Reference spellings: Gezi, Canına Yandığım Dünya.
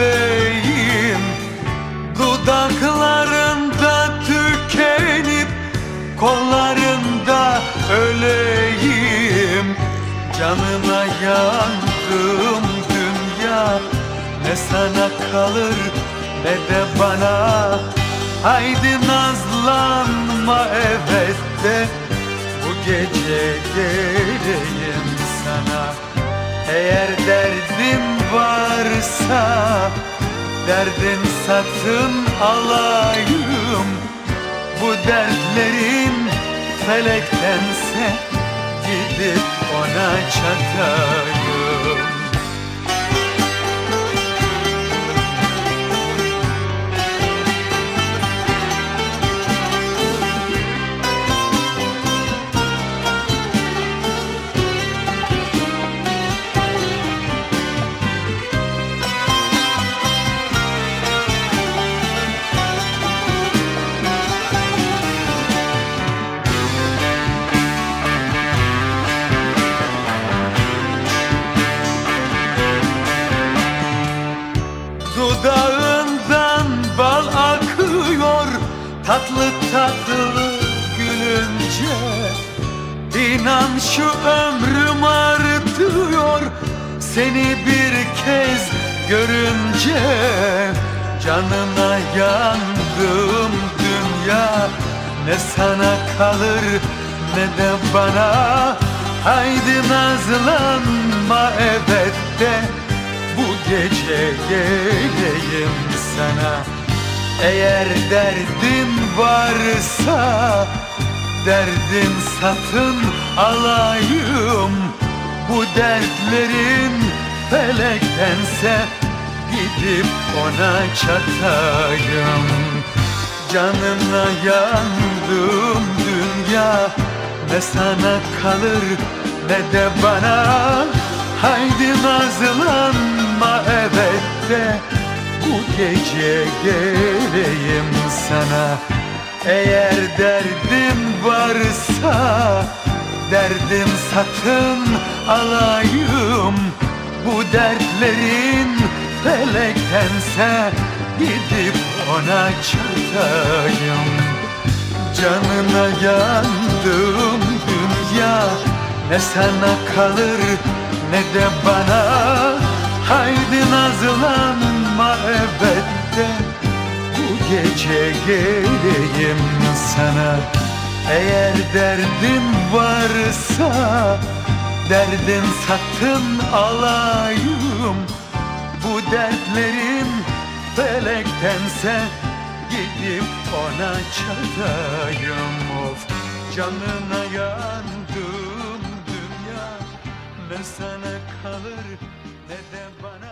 bebeğim, dudaklarında tükenip kollarında öleyim. Canına yandığım dünya, ne sana kalır ne de bana. Haydi nazlanma, evet de bu gece geleyim sana. Eğer derdim varsa derdin satın alayım. Bu dertlerin felektense gidip ona çatayım. Dudağından bal akıyor, tatlı tatlı gülünce. İnan şu ömrüm artıyor, seni bir kez görünce. Canına yandığım dünya, ne sana kalır ne de bana. Haydi nazlanma, evet de bu gece geleyim sana. Eğer derdin varsa derdin satın alayım. Bu dertlerin felektense gidip ona çatayım. Canına yandığım dünya, ne sana kalır ne de bana. Haydi nazlanma, evet de bu gece geleyim sana. Eğer derdim varsa derdim satın alayım. Bu dertlerin felektense gidip ona çatayım. Canına yandığım dünya, ne sana kalır ne de bana. Haydi nazlanma, evet de bu gece geleyim sana. Eğer derdin varsa derdin satın alayım. Bu dertlerin felektense gidip ona çatayım. Of, canına yandığım dünya, ne sana kalır ne de bana.